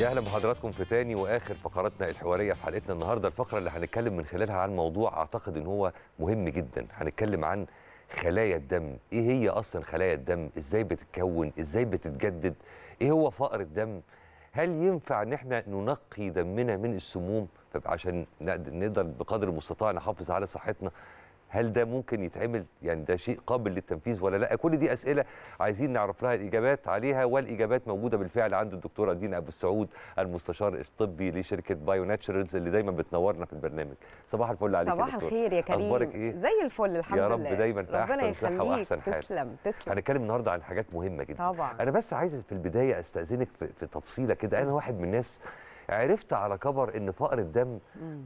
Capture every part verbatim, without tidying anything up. يا اهلا بحضراتكم في تاني واخر فقراتنا الحواريه في حلقتنا النهارده. الفقره اللي هنتكلم من خلالها عن موضوع اعتقد ان هو مهم جدا، هنتكلم عن خلايا الدم. ايه هي اصلا خلايا الدم؟ ازاي بتتكون؟ ازاي بتتجدد؟ ايه هو فقر الدم؟ هل ينفع ان احنا ننقي دمنا من السموم عشان نقدر بقدر المستطاع نحافظ على صحتنا؟ هل ده ممكن يتعمل؟ يعني ده شيء قابل للتنفيذ ولا لا؟ كل دي اسئله عايزين نعرف لها الاجابات عليها، والاجابات موجوده بالفعل عند الدكتوره دينا ابو السعود المستشار الطبي لشركه بايوناتشرالز اللي دايما بتنورنا في البرنامج. صباح الفل عليك يا دكتور. صباح الخير يا كريم، اخبارك ايه؟ زي الفل الحمد لله يا رب لله. دايما في احسن صحه واحسن حال. تسلم تسلم. هنتكلم النهارده عن حاجات مهمه جدا طبعا. انا بس عايز في البدايه استاذنك في, في تفصيله كده. انا واحد من الناس عرفت على كبر ان فقر الدم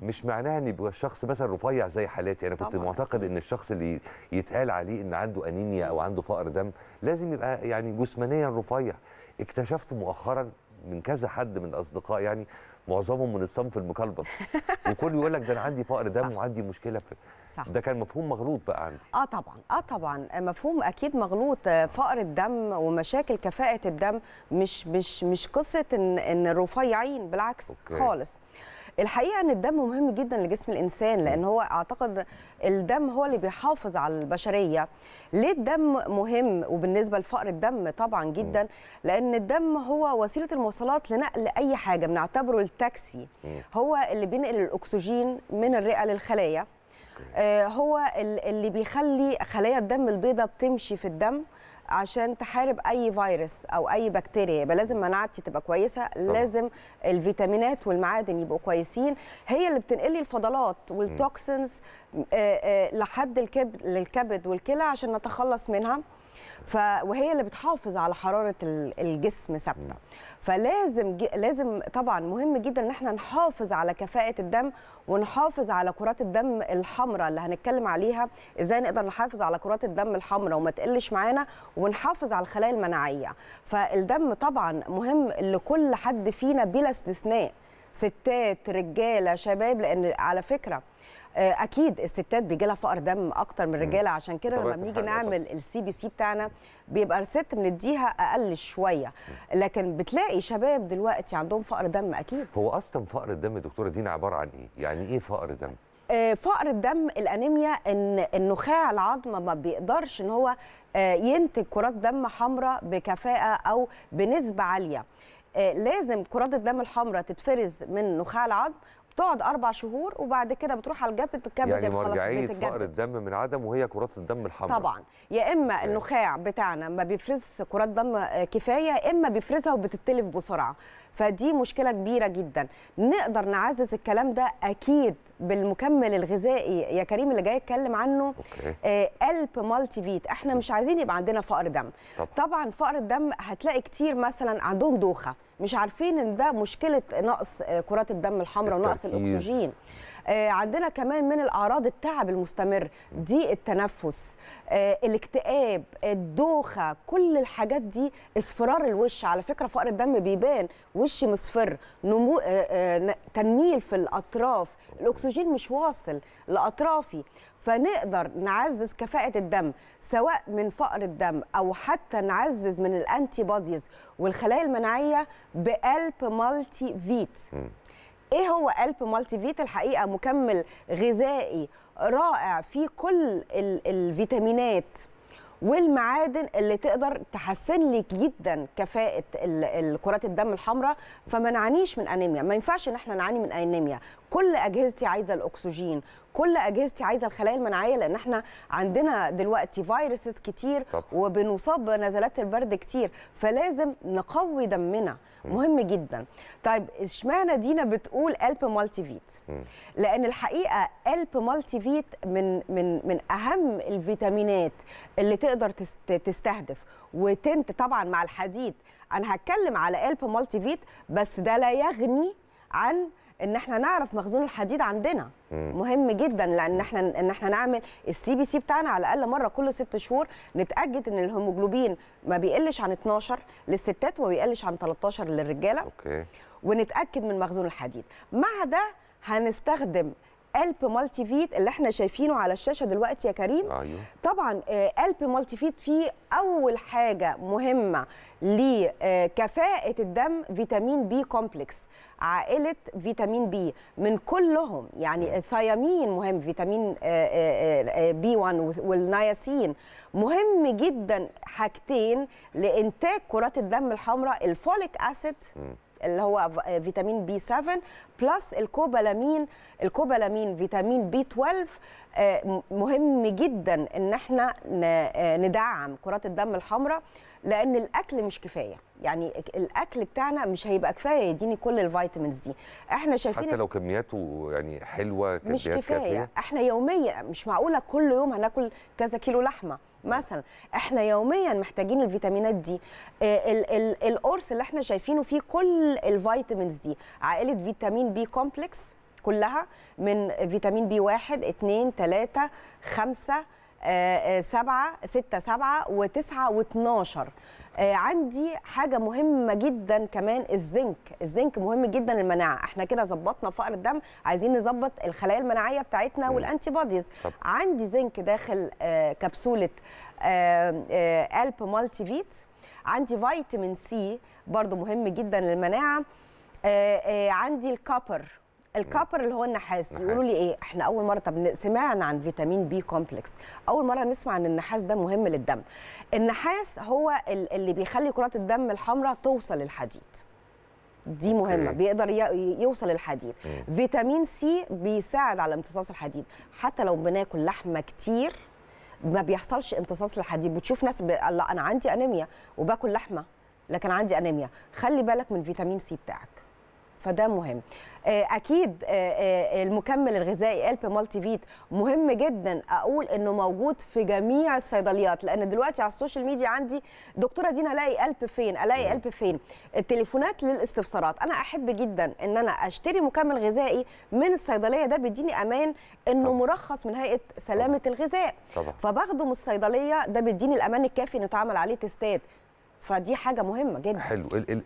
مش معناها ان يبقى الشخص مثلا رفيع زي حالاتي. انا كنت طبعا معتقد ان الشخص اللي يتقال عليه ان عنده انيميا او عنده فقر دم لازم يبقى يعني جسمانيا رفيع. اكتشفت مؤخرا من كذا حد من الاصدقاء، يعني معظمهم من الصنف المكلبط، وكل يقول لك ده انا عندي فقر دم وعندي مشكله في صح. ده كان مفهوم مغلوط بقى عندي. اه طبعا اه طبعا مفهوم اكيد مغلوط. فقر الدم ومشاكل كفاءه الدم مش مش مش قصه ان ان الرفيعين، بالعكس أوكي. خالص. الحقيقه ان الدم مهم جدا لجسم الانسان، لان هو اعتقد الدم هو اللي بيحافظ على البشريه. ليه الدم مهم وبالنسبه لفقر الدم؟ طبعا جدا، لان الدم هو وسيله المواصلات لنقل اي حاجه، بنعتبره التاكسي. هو اللي بينقل الاكسجين من الرئه للخلايا، هو اللي بيخلي خلايا الدم البيضاء بتمشي في الدم عشان تحارب اي فيروس او اي بكتيريا. يبقى لازم مناعتي تبقى كويسه، لازم الفيتامينات والمعادن يبقوا كويسين. هي اللي بتنقل لي الفضلات والتوكسينز لحد الكبد للكبد والكلى عشان نتخلص منها، ف وهي اللي بتحافظ على حراره الجسم ثابته. فلازم لازم طبعا مهم جدا ان احنا نحافظ على كفاءه الدم ونحافظ على كرات الدم الحمراء اللي هنتكلم عليها. ازاي نقدر نحافظ على كرات الدم الحمراء وما تقلش معانا، ونحافظ على الخلايا المناعيه. فالدم طبعا مهم لكل حد فينا بلا استثناء، ستات، رجاله، شباب، لان على فكره اكيد الستات بيجي لها فقر دم اكتر من الرجاله. عشان كده لما بنيجي نعمل السي بي سي بتاعنا بيبقى الست بنديها اقل شويه، لكن بتلاقي شباب دلوقتي عندهم فقر دم اكيد. هو اصلا فقر الدم يا دكتوره دينا عباره عن ايه؟ يعني ايه فقر دم؟ فقر الدم الانيميا ان النخاع العظمه ما بيقدرش ان هو ينتج كرات دم حمراء بكفاءه او بنسبه عاليه. لازم كرات الدم الحمراء تتفرز من نخاع العظم، بتقعد أربع شهور وبعد كده بتروح على الكبد. الكبد يعني مرجعية فقر الدم من عدم وهي كرات الدم الحمراء طبعا. يا إما يعني النخاع بتاعنا ما بيفرزش كرات دم كفاية، يا إما بيفرزها وبتتلف بسرعة، فدي مشكلة كبيرة جدا. نقدر نعزز الكلام ده أكيد بالمكمل الغذائي يا كريم اللي جاي اتكلم عنه، آه ألب مالتيفيت. احنا مش عايزين يبقى عندنا فقر دم طبعا. طبعا فقر الدم هتلاقي كتير مثلا عندهم دوخة، مش عارفين ان ده مشكلة نقص كرات الدم الحمراء ونقص الأكسجين. آه عندنا كمان من الأعراض التعب المستمر، ضيق التنفس، آه الاكتئاب، الدوخة، كل الحاجات دي. اصفرار الوش، على فكرة فقر الدم بيبان وشي مصفر، نمو آه آه تنميل في الأطراف، الأكسجين مش واصل لأطرافي. فنقدر نعزز كفاءة الدم سواء من فقر الدم أو حتى نعزز من الأنتي بوديز والخلايا المناعية بألب مالتي فيت. إيه هو ألب مالتي فيت؟ الحقيقة مكمل غذائي رائع فيه كل الفيتامينات والمعادن اللي تقدر تحسن لك جدا كفاءة كرات الدم الحمراء، فما نعانيش من أنيميا. ما ينفعش ان احنا نعاني من أنيميا. كل أجهزتي عايزة الأكسجين، كل أجهزتي عايزة الخلايا المناعية، لأن احنا عندنا دلوقتي فيروسز كتير طب. وبنصاب بنزلات البرد كتير، فلازم نقوي دمنا، مهم جدا. طيب اشمعنى دينا بتقول ألب مالتيفيت؟ لأن الحقيقة ألب مالتيفيت من من من أهم الفيتامينات اللي تقدر تستهدف وتنت طبعا مع الحديد. أنا هتكلم على ألب مالتيفيت بس ده لا يغني عن ان احنا نعرف مخزون الحديد عندنا، مهم جدا. لان احنا ان احنا نعمل السي بي سي بتاعنا على الاقل مره كل ست شهور، نتاكد ان الهيموجلوبين ما بيقلش عن اتناشر للستات وما بيقلش عن تلتاشر للرجاله، أوكي. ونتاكد من مخزون الحديد. مع ده هنستخدم ألب مالتيفيت اللي احنا شايفينه على الشاشه دلوقتي يا كريم. أيوه. طبعا ألب مالتيفيت فيه اول حاجه مهمه لكفاءه الدم فيتامين بي كومبلكس، عائله فيتامين بي من كلهم، يعني الثيامين مهم، فيتامين بي واحد والنياسين، مهم جدا حاجتين لانتاج كرات الدم الحمراء، الفوليك اسيد اللي هو فيتامين بي سبعة بلس الكوبالامين، الكوبالامين فيتامين بي اثنا عشر مهم جدا ان احنا ندعم كرات الدم الحمراء لان الاكل مش كفايه، يعني الاكل بتاعنا مش هيبقى كفايه يديني كل الفيتامينز دي، احنا شايفين حتى لو كمياته يعني حلوه كميات مش كفايه كافية. احنا يوميا مش معقوله كل يوم هناكل كذا كيلو لحمه مثلا، احنا يوميا محتاجين الفيتامينات دي. القرص اللي احنا شايفينه فيه كل الفيتامينز دي، عائله فيتامين بي كومبلكس كلها من فيتامين بي واحد اثنين ثلاثة خمسة سبعة ستة سبعة وتسعة واثناشر. عندي حاجة مهمة جدا كمان، الزنك، الزنك مهم جدا للمناعة. احنا كده ظبطنا فقر الدم، عايزين نظبط الخلايا المناعية بتاعتنا والانتي بوديز. عندي زنك داخل كبسولة ألب مالتيفيت. عندي فيتامين سي برضو مهم جدا للمناعة. عندي الكوبر، الكابر اللي هو النحاس. يقولوا لي ايه؟ احنا اول مره طب سمعنا عن فيتامين بي كومبلكس، اول مره نسمع ان النحاس ده مهم للدم. النحاس هو اللي بيخلي كرات الدم الحمراء توصل للحديد، دي مهمه، بيقدر يوصل للحديد. فيتامين سي بيساعد على امتصاص الحديد، حتى لو بناكل لحمه كتير ما بيحصلش امتصاص للحديد. بتشوف ناس ب... لا انا عندي انيميا وباكل لحمه لكن عندي انيميا، خلي بالك من فيتامين سي بتاعك، فده مهم. اكيد المكمل الغذائي ألب مالتيفيت مهم جدا، اقول انه موجود في جميع الصيدليات، لان دلوقتي على السوشيال ميديا عندي دكتوره دينا الاقي ألب فين، الاقي ألب فين، التليفونات للاستفسارات. انا احب جدا ان انا اشتري مكمل غذائي من الصيدليه، ده بيديني امان انه مرخص من هيئه سلامه الغذاء، فباخده من الصيدليه، ده بيديني الامان الكافي انه اتعمل عليه تيستات، فدي حاجه مهمه جدا. حلو.